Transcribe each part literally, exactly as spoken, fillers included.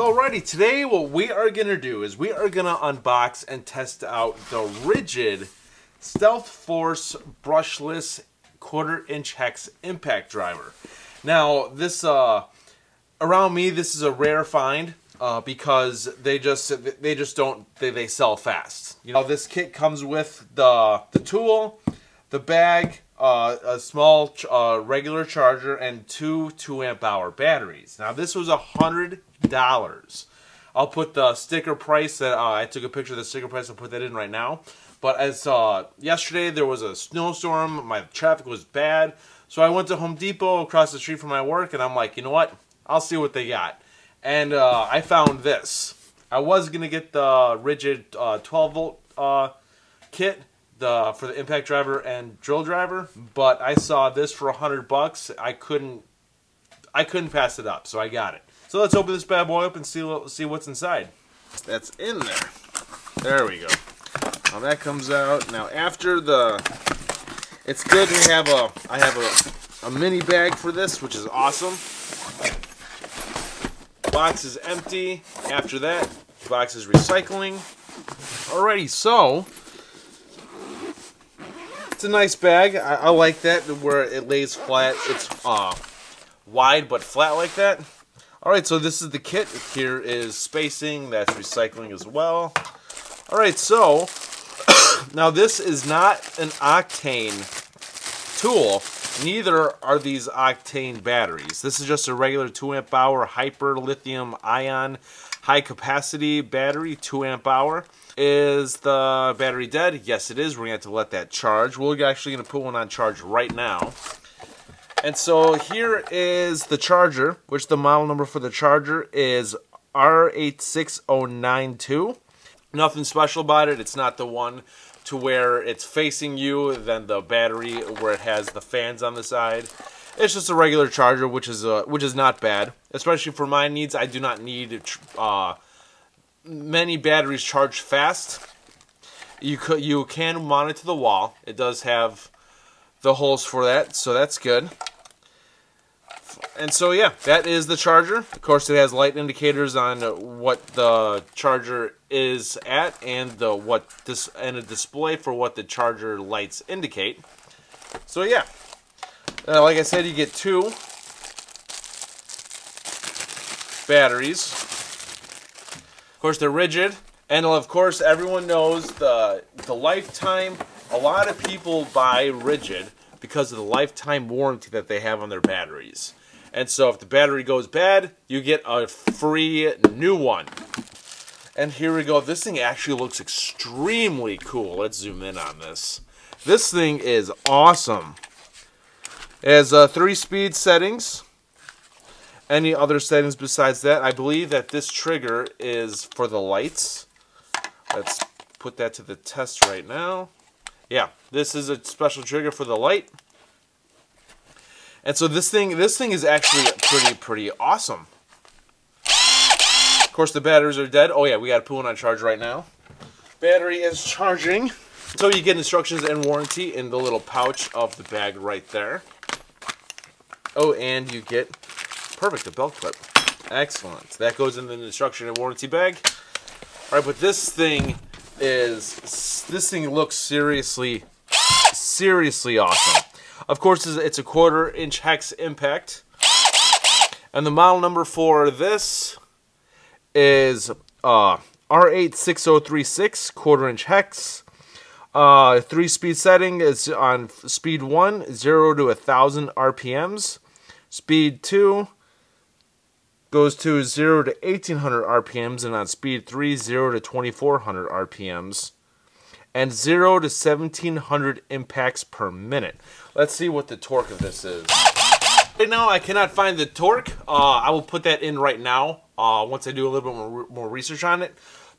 So alrighty, today what we are gonna do is we are gonna unbox and test out the Ridgid Stealth Force brushless quarter inch hex impact driver. Now this, uh, around me, this is a rare find uh, because they just they just don't they, they sell fast. You know, this kit comes with the the tool, the bag, uh, a small ch uh, regular charger, and two two amp hour batteries. Now this was a hundred. dollars. I'll put the sticker price that uh, I took a picture of the sticker price. I'll put that in right now. But as uh, yesterday there was a snowstorm, my traffic was bad, so I went to Home Depot across the street from my work, and I'm like, you know what? I'll see what they got. And uh, I found this. I was gonna get the Ridgid uh, twelve volt uh, kit the for the impact driver and drill driver, but I saw this for a hundred bucks. I couldn't, I couldn't pass it up, so I got it. So let's open this bad boy up and see see what's inside. That's in there. There we go. Now that comes out. Now after the, it's good to have a, I have a, a mini bag for this, which is awesome. Box is empty. After that, box is recycling. Alrighty, so it's a nice bag. I, I like that where it lays flat. It's uh, wide but flat like that. Alright, so this is the kit. Here is spacing, that's recycling as well. Alright, so, now this is not an octane tool, neither are these octane batteries. This is just a regular two amp hour hyper lithium ion high capacity battery, two amp hour. Is the battery dead? Yes it is, we're going to have to let that charge. We're actually going to put one on charge right now. And so here is the charger, which the model number for the charger is R eight six zero nine two. Nothing special about it. It's not the one to where it's facing you, then the battery where it has the fans on the side. It's just a regular charger, which is uh, which is not bad, especially for my needs. I do not need uh, many batteries charged fast. You could you can mount it to the wall. It does have the holes for that, so that's good. And so yeah, that is the charger. Of course it has light indicators on what the charger is at and the what this and a display for what the charger lights indicate. So yeah, uh, like I said, you get two batteries. Of course they're Ridgid, and of course everyone knows the the lifetime. A lot of people buy Ridgid because of the lifetime warranty that they have on their batteries. And so if the battery goes bad, you get a free new one. And here we go. This thing actually looks extremely cool. Let's zoom in on this. This thing is awesome. It has uh, three speed settings. Any other settings besides that? I believe that this trigger is for the lights. Let's put that to the test right now. Yeah, this is a special trigger for the light. And so this thing this thing is actually pretty, pretty awesome. Of course, the batteries are dead. Oh yeah, we gotta put one on charge right now. Battery is charging. So you get instructions and warranty in the little pouch of the bag right there. Oh, and you get, perfect, a belt clip. Excellent. That goes in the instruction and warranty bag. All right, but this thing is this thing looks seriously seriously awesome. Of course it's a quarter inch hex impact, and the model number for this is uh, R eight six zero three six quarter inch hex. Uh, three speed setting is on speed one, zero to a thousand R P Ms. Speed two goes to zero to eighteen hundred R P Ms, and on speed three, zero to twenty-four hundred R P Ms, and zero to seventeen hundred impacts per minute. Let's see what the torque of this is. Right now, I cannot find the torque. Uh, I will put that in right now uh, once I do a little bit more, more research on it.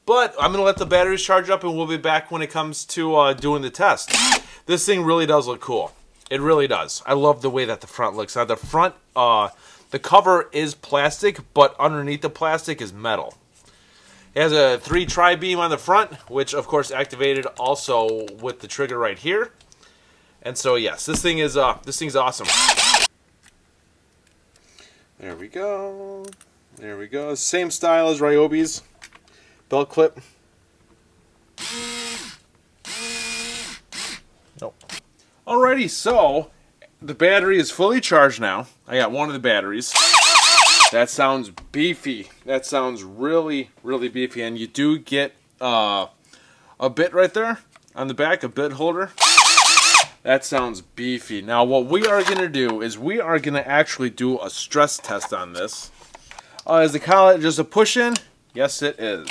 But I'm gonna let the batteries charge up, and we'll be back when it comes to uh, doing the test. This thing really does look cool. It really does. I love the way that the front looks. Now the front, uh, the cover is plastic, but underneath the plastic is metal. It has a three tri-beam on the front, which of course activated also with the trigger right here. And so yes, this thing is uh, this thing's awesome. There we go. There we go. Same style as Ryobi's belt clip. Nope. Alrighty, so the battery is fully charged now. I got one of the batteries. That sounds beefy. That sounds really, really beefy. And you do get uh, a bit right there on the back, a bit holder. That sounds beefy. Now what we are going to do is we are going to actually do a stress test on this. Uh, is the collet just a push in? Yes, it is.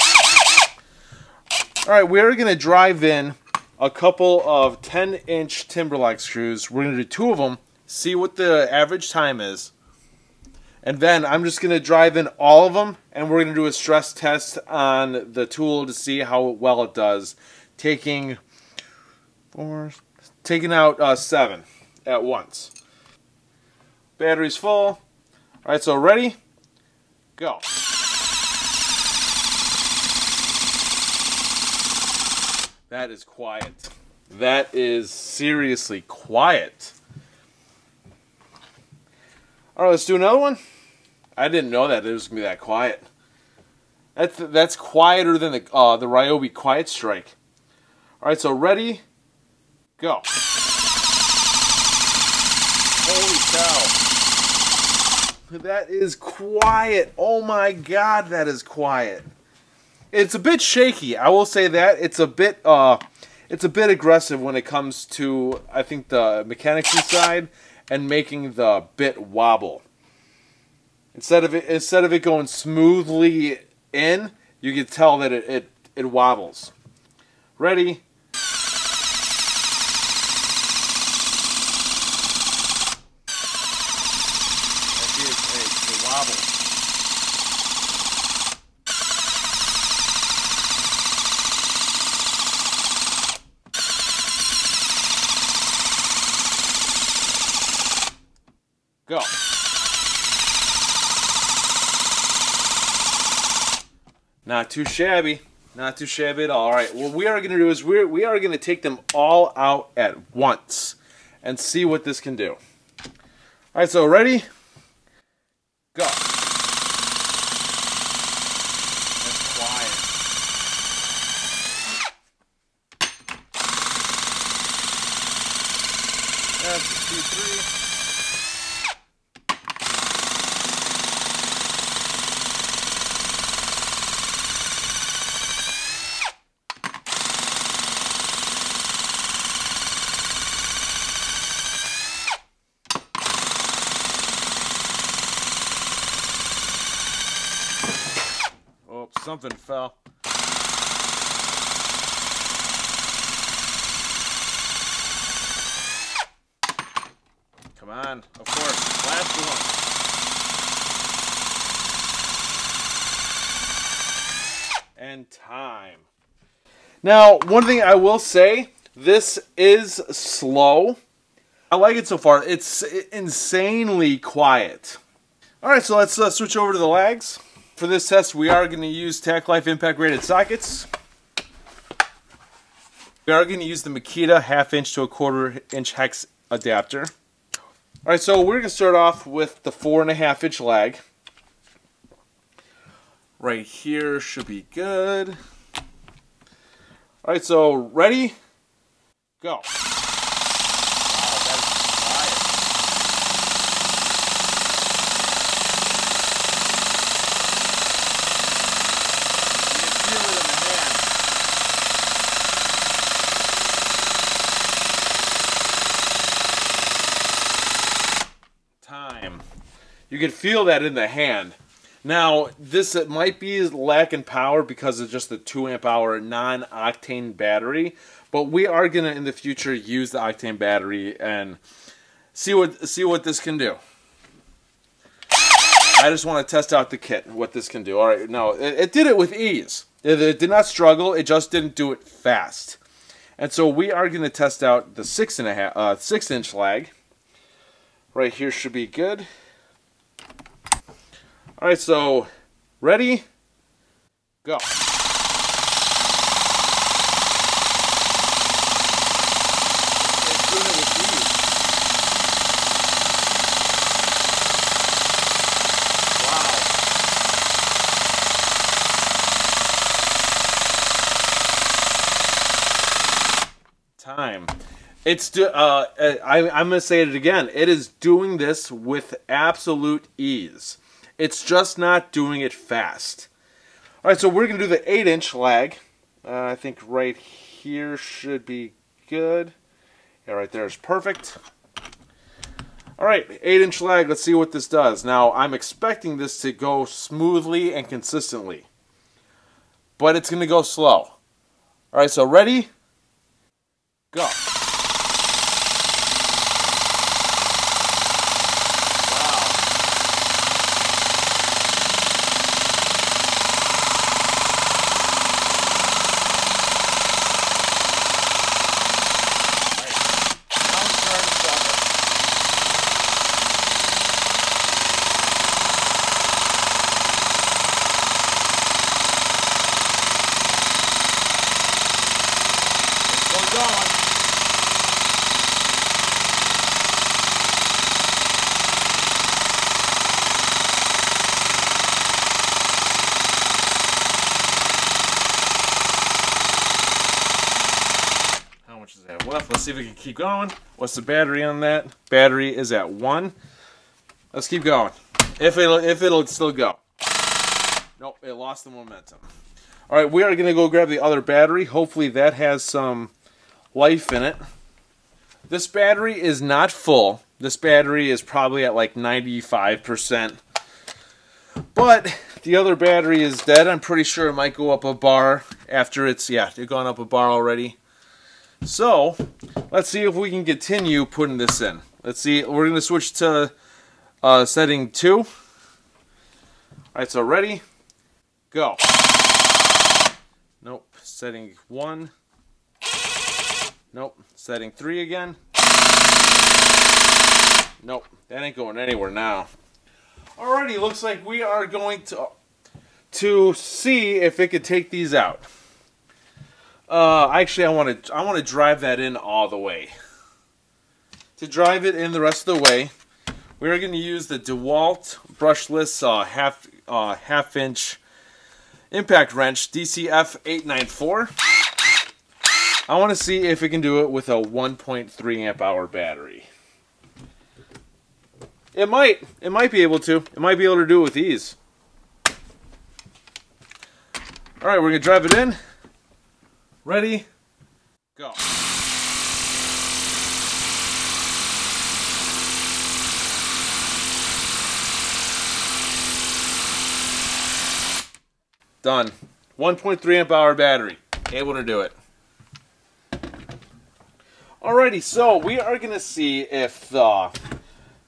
Alright, we are going to drive in a couple of ten inch Timberlock screws. We're going to do two of them, see what the average time is. And then I'm just going to drive in all of them, and we're going to do a stress test on the tool to see how well it does. Taking four, taking out uh, seven at once. Battery's full. Alright, so ready? Go. That is quiet. That is seriously quiet. All right, let's do another one. I didn't know that it was gonna be that quiet. That's that's quieter than the uh, the Ryobi Quiet Strike. All right, so ready, go. Holy cow. That is quiet. Oh my god, that is quiet. It's a bit shaky, I will say that. It's a bit uh it's a bit aggressive when it comes to, I think, the mechanics side and making the bit wobble. Instead of it instead of it going smoothly in, you can tell that it it, it wobbles. Ready? Go. Not too shabby. Not too shabby at all. All right, what we are going to do is we're, we are going to take them all out at once and see what this can do. All right, so ready? Go. That's quiet. That's two, three. Something fell. Come on, of course, last one. And time. Now, one thing I will say, this is slow. I like it so far. It's insanely quiet. All right, so let's uh, switch over to the lags. For this test, we are going to use TacLife impact rated sockets. We are going to use the Makita half inch to a quarter inch hex adapter. Alright, so we're going to start off with the four and a half inch lag. Right here should be good. Alright, so ready? Go. You can feel that in the hand. Now, this it might be lacking power because of just the two amp hour non-octane battery, but we are gonna in the future use the octane battery and see what see what this can do. I just want to test out the kit, what this can do. All right, now it, it did it with ease. It, it did not struggle. It just didn't do it fast. And so we are gonna test out the six and a half, uh, six inch lag. Right here should be good. All right, so ready, go. Wow. time. It's do, uh, I, I'm going to say it again. It is doing this with absolute ease. It's just not doing it fast. All right, so we're going to do the eight inch lag. Uh, I think right here should be good. Yeah, right there is perfect. All right, eight inch lag. Let's see what this does. Now, I'm expecting this to go smoothly and consistently, but it's going to go slow. All right, so ready? Go. Let's see if we can keep going. What's the battery on that? Battery is at one. Let's keep going. If it'll, if it'll still go. Nope, it lost the momentum. All right, we are going to go grab the other battery. Hopefully that has some life in it. This battery is not full. This battery is probably at like ninety-five percent. But the other battery is dead. I'm pretty sure it might go up a bar after it's, yeah, it's gone up a bar already. So, let's see if we can continue putting this in. Let's see, we're going to switch to uh, setting two. Alright, so ready, go. Nope, setting one. Nope, setting three again. Nope, that ain't going anywhere now. Alrighty, looks like we are going to, to see if it could take these out. Uh, actually, I want to I want to drive that in all the way. To drive it in the rest of the way, we're going to use the DeWalt brushless uh, half uh, half inch impact wrench D C F eight ninety-four. I want to see if we can do it with a one point three amp hour battery. It might it might be able to. It might be able to do it with ease. All right, we're going to drive it in. Ready? Go. Done. one point three amp hour battery. Able to do it. Alrighty, so we are gonna see if the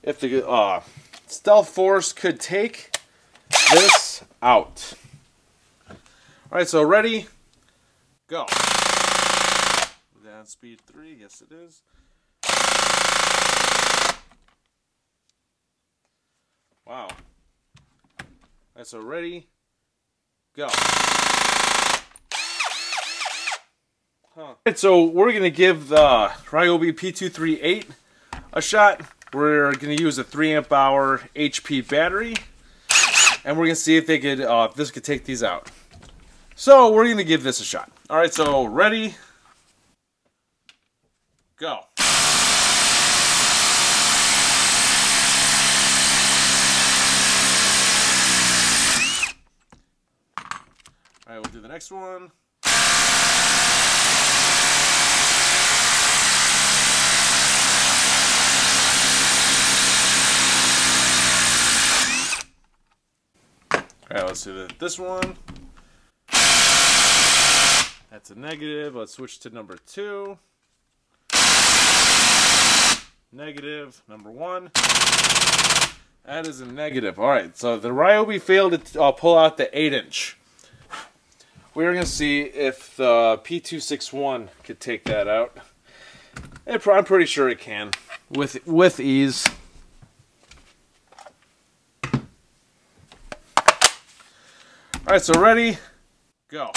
if the uh, Stealth Force could take this out. Alright, so ready? Go. Down speed three, yes it is. Wow. Alright, so ready, go. Huh. Alright, so we're gonna give the Ryobi P two thirty-eight a shot. We're gonna use a three amp hour H P battery, and we're gonna see if they could uh, if this could take these out. So we're gonna give this a shot. All right, so ready, go. All right, we'll do the next one. All right, let's do the, this one. That's a negative. Let's switch to number two. Negative. Number one. That is a negative. All right, so the Ryobi failed to uh, pull out the eight inch. We're going to see if the uh, P two sixty-one could take that out. It, I'm pretty sure it can, with, with ease. All right, so ready, go.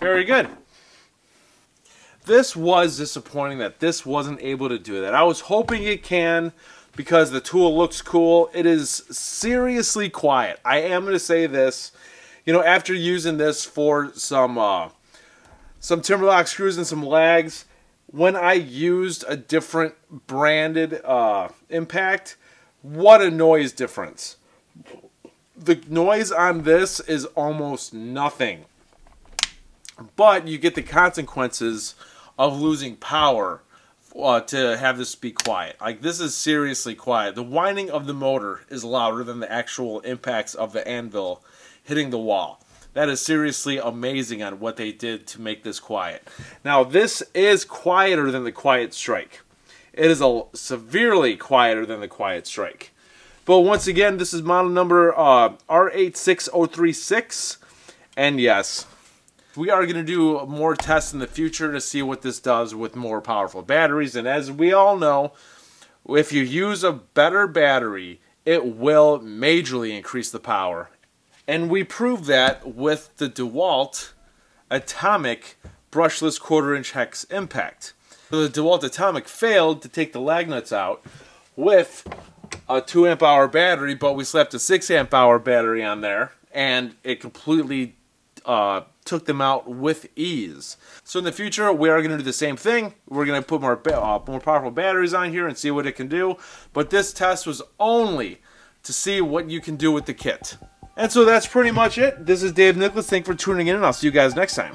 Very good. this was disappointing that this wasn't able to do that. I was hoping it can because the tool looks cool. It is seriously quiet. I am going to say this. You know, after using this for some uh, some Timberlock screws and some lags, when I used a different branded uh, impact, what a noise difference. The noise on this is almost nothing. But you get the consequences of losing power uh, to have this be quiet. Like, this is seriously quiet. The whining of the motor is louder than the actual impacts of the anvil hitting the wall. That is seriously amazing on what they did to make this quiet. Now, this is quieter than the Quiet Strike. It is a severely quieter than the Quiet Strike. But once again, this is model number uh, R eight six zero three six. And yes, we are going to do more tests in the future to see what this does with more powerful batteries. And as we all know, if you use a better battery, it will majorly increase the power. And we proved that with the DeWalt Atomic brushless quarter-inch hex impact. The DeWalt Atomic failed to take the lag nuts out with a two amp hour battery, but we slapped a six amp hour battery on there, and it completely uh, took them out with ease. So in the future, we are going to do the same thing. We're going to put more, uh, more powerful batteries on here and see what it can do. But this test was only to see what you can do with the kit. And so that's pretty much it. This is Dave Nicholas. Thanks for tuning in, and I'll see you guys next time.